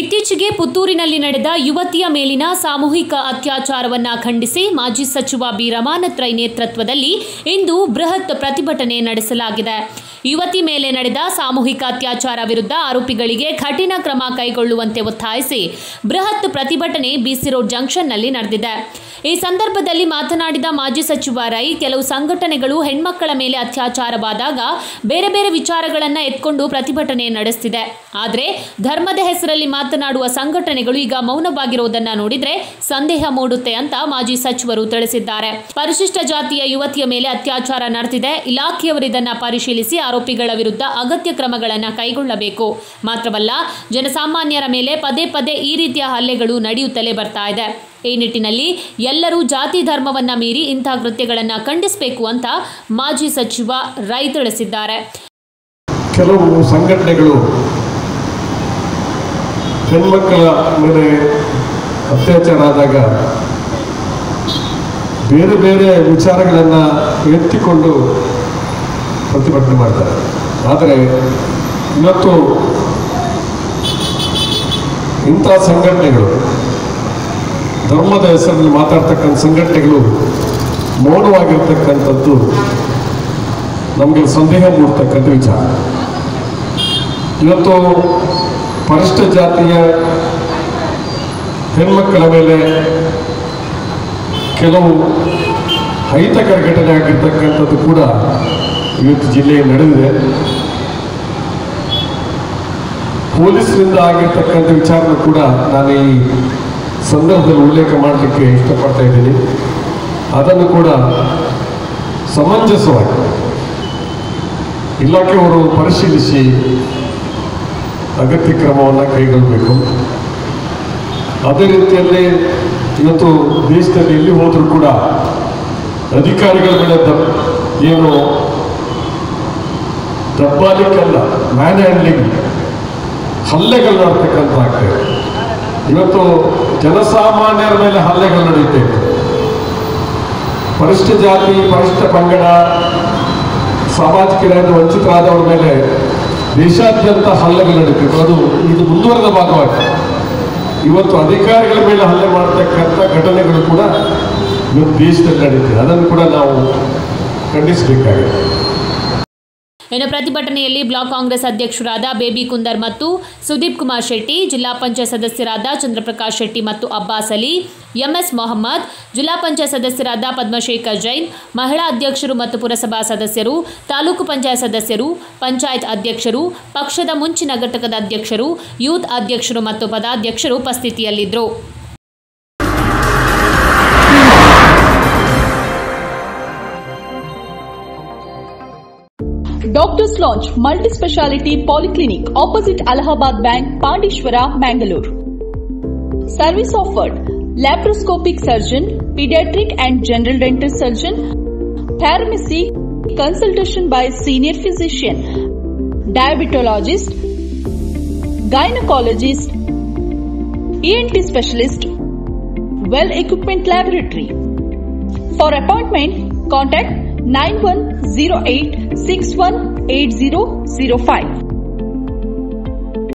ಇತ್ತೀಚೆಗೆ ಪುತ್ತೂರಿನಲ್ಲಿ ನಡೆದ ಯುವತಿಯ ಮೇಲಿನ ಸಾಮೂಹಿಕ ಅತ್ಯಾಚಾರವನ್ನು ಖಂಡಿಸಿ ಮಾಜಿ ಸಚಿವ ಬಿ ರಮಾನಾಥ್ ರೈ ನೇತೃತ್ವದಲ್ಲಿ ಇಂದು ಬೃಹತ್ ಪ್ರತಿಭಟನೆ ನಡೆಸಲಾಗಿದೆ. ಯುವತಿ ಮೇಲೆ ನಡೆದ ಸಾಮೂಹಿಕ ಅತ್ಯಾಚಾರ ವಿರುದ್ಧ ಆರೋಪಿಗಳಿಗೆ ಕಠಿಣ ಕ್ರಮ ಕೈಗೊಳ್ಳುವಂತೆ ಒತ್ತಾಯಿಸಿ ಬೃಹತ್ ಪ್ರತಿಭಟನೆ ಬಿಸಿ ರೋಡ್ ಜಂಕ್ಷನ್ನಲ್ಲಿ ನಡೆದಿದೆ. ಈ ಸಂದರ್ಭದಲ್ಲಿ ಮಾತನಾಡಿದ ಮಾಜಿ ಸಚಿವ ರೈ, ಕೆಲವು ಸಂಘಟನೆಗಳು ಹೆಣ್ಮಕ್ಕಳ ಮೇಲೆ ಅತ್ಯಾಚಾರವಾದಾಗ ಬೇರೆ ಬೇರೆ ವಿಚಾರಗಳನ್ನು ಎತ್ಕೊಂಡು ಪ್ರತಿಭಟನೆ ನಡೆಸುತ್ತಿದೆ. ಆದರೆ ಧರ್ಮದ ಹೆಸರಲ್ಲಿ ಮಾತನಾಡುವ ಸಂಘಟನೆಗಳು ಈಗ ಮೌನವಾಗಿರುವುದನ್ನು ನೋಡಿದರೆ ಸಂದೇಹ ಮೂಡುತ್ತೆ ಅಂತ ಮಾಜಿ ಸಚಿವರು ತಿಳಿಸಿದ್ದಾರೆ. ಪರಿಶಿಷ್ಟ ಜಾತಿಯ ಯುವತಿಯ ಮೇಲೆ ಅತ್ಯಾಚಾರ ನಡೆದಿದೆ. ಇಲಾಖೆಯವರು ಇದನ್ನು ಪರಿಶೀಲಿಸಿ ಆರೋಪಿಗಳ ವಿರುದ್ಧ ಅಗತ್ಯ ಕ್ರಮಗಳನ್ನು ಕೈಗೊಳ್ಳಬೇಕು. ಮಾತ್ರವಲ್ಲ, ಜನಸಾಮಾನ್ಯರ ಮೇಲೆ ಪದೇ ಪದೇ ಈ ರೀತಿಯ ಹಲ್ಲೆಗಳು ನಡೆಯುತ್ತಲೇ ಬರ್ತಾ ಇದೆ. ಈ ನಿಟ್ಟಿನಲ್ಲಿ ಎಲ್ಲರೂ ಜಾತಿ ಧರ್ಮವನ್ನ ಮೀರಿ ಇಂತಹ ಕೃತ್ಯಗಳನ್ನು ಖಂಡಿಸಬೇಕು ಅಂತ ಮಾಜಿ ಸಚಿವ ರೈ ತಿಳಿಸಿದ್ದಾರೆ. ಕೆಲವು ಸಂಘಟನೆಗಳು ಹೆಣ್ಮಕ್ಕಳ ಮೇಲೆ ಅತ್ಯಾಚಾರ ಆದಾಗ ಬೇರೆ ಬೇರೆ ವಿಚಾರಗಳನ್ನು ಎತ್ತಿಕೊಂಡು ಪ್ರತಿಭಟನೆ ಮಾಡ್ತಾರೆ. ಆದರೆ ಇವತ್ತು ಇಂಥ ಸಂಘಟನೆಗಳು, ಧರ್ಮದ ಹೆಸರಲ್ಲಿ ಮಾತಾಡ್ತಕ್ಕಂಥ ಸಂಘಟನೆಗಳು ಮೌನವಾಗಿರ್ತಕ್ಕಂಥದ್ದು ನಮಗೆ ಸಂದೇಹ ಮೂಡ್ತಕ್ಕಂಥ ವಿಚಾರ. ಇವತ್ತು ಪರಿಷ್ಠ ಜಾತಿಯ ಹೆಣ್ಮಕ್ಕಳ ಮೇಲೆ ಕೆಲವು ಅಹಿತಕರ ಘಟನೆ ಆಗಿರ್ತಕ್ಕಂಥದ್ದು ಕೂಡ ಇವತ್ತು ಜಿಲ್ಲೆಯಲ್ಲಿ ನಡೆದಿದೆ. ಪೊಲೀಸರಿಂದ ಆಗಿರ್ತಕ್ಕಂಥ ವಿಚಾರನೂ ಕೂಡ ನಾನು ಈ ಸಂದರ್ಭದಲ್ಲಿ ಉಲ್ಲೇಖ ಮಾಡಲಿಕ್ಕೆ ಇಷ್ಟಪಡ್ತಾ ಇದ್ದೀನಿ. ಅದನ್ನು ಕೂಡ ಸಮಂಜಸವಾಗಿ ಇಲಾಖೆಯವರು ಪರಿಶೀಲಿಸಿ ಅಗತ್ಯ ಕ್ರಮವನ್ನು ಕೈಗೊಳ್ಳಬೇಕು. ಅದೇ ರೀತಿಯಲ್ಲಿ ಇವತ್ತು ದೇಶದಲ್ಲಿ ಎಲ್ಲಿ ಹೋದರೂ ಕೂಡ ಅಧಿಕಾರಿಗಳ ಮೇಲೆ ಏನು ದಬ್ಬಾಲಿಕೆಲ್ಲ ಮ್ಯಾನ್ ಹ್ಯಾಂಡ್ಲಿಂಗ್ ಹಲ್ಲೆಗಳು ನಡ್ತಕ್ಕಂಥ ಆಗ್ತದೆ. ಇವತ್ತು ಜನಸಾಮಾನ್ಯರ ಮೇಲೆ ಹಲ್ಲೆಗಳು ನಡೆಯುತ್ತೆ. ಪರಿಷ್ಠ ಜಾತಿ, ಪರಿಷ್ಠ ಪಂಗಡ, ಸಾಮಾಜಿಕರಿಂದ ವಂಚಿತರಾದವ್ರ ಮೇಲೆ ದೇಶಾದ್ಯಂತ ಹಲ್ಲೆಗಳು ನಡೀತಿತ್ತು. ಅದು ಇದು ಮುಂದುವರೆದ ಭಾಗವಾಗಿದೆ. ಇವತ್ತು ಅಧಿಕಾರಿಗಳ ಮೇಲೆ ಹಲ್ಲೆ ಮಾಡತಕ್ಕಂಥ ಘಟನೆಗಳು ಕೂಡ ಇವತ್ತು ದೇಶದಲ್ಲಿ ನಡೀತಿದೆ. ಅದನ್ನು ಕೂಡ ನಾವು ಖಂಡಿಸಬೇಕಾಗಿದೆ. ಇನ್ನು ಪ್ರತಿಭಟನೆಯಲ್ಲಿ ಬ್ಲಾಕ್ ಕಾಂಗ್ರೆಸ್ ಅಧ್ಯಕ್ಷರಾದ ಬೇಬಿ ಕುಂದರ್ ಮತ್ತು ಸಂದೀಪ್ ಕುಮಾರ್ ಶೆಟ್ಟಿ, ಜಿಲ್ಲಾ ಪಂಚಾಯತ್ ಸದಸ್ಯರಾದ ಚಂದ್ರಪ್ರಕಾಶ್ ಶೆಟ್ಟಿ ಮತ್ತು ಅಬ್ಬಾಸ್ ಅಲಿ, MS ಮೊಹಮ್ಮದ್, ಜಿಲ್ಲಾ ಪಂಚಾಯತ್ ಸದಸ್ಯರಾದ ಪದ್ಮಶೇಖರ್ ಜೈನ್, ಮಹಿಳಾ ಅಧ್ಯಕ್ಷರು ಮತ್ತು ಪುರಸಭಾ ಸದಸ್ಯರು, ತಾಲೂಕು ಪಂಚಾಯತ್ ಸದಸ್ಯರು, ಪಂಚಾಯತ್ ಅಧ್ಯಕ್ಷರು, ಪಕ್ಷದ ಮುಂಚಿನ ಘಟಕದ ಅಧ್ಯಕ್ಷರು, ಯೂತ್ ಅಧ್ಯಕ್ಷರು ಮತ್ತು ಪದಾಧ್ಯಕ್ಷರು ಉಪಸ್ಥಿತಿಯಲ್ಲಿದ್ದರು. Doctors Lounge Multi Speciality Polyclinic opposite Allahabad Bank, Pandishwara, Mangalore. Service offered: laparoscopic surgeon, pediatric and general dental surgeon, pharmacy, consultation by senior physician, diabetologist, gynecologist, ENT specialist, well equipment laboratory. For appointment, contact 9108618005.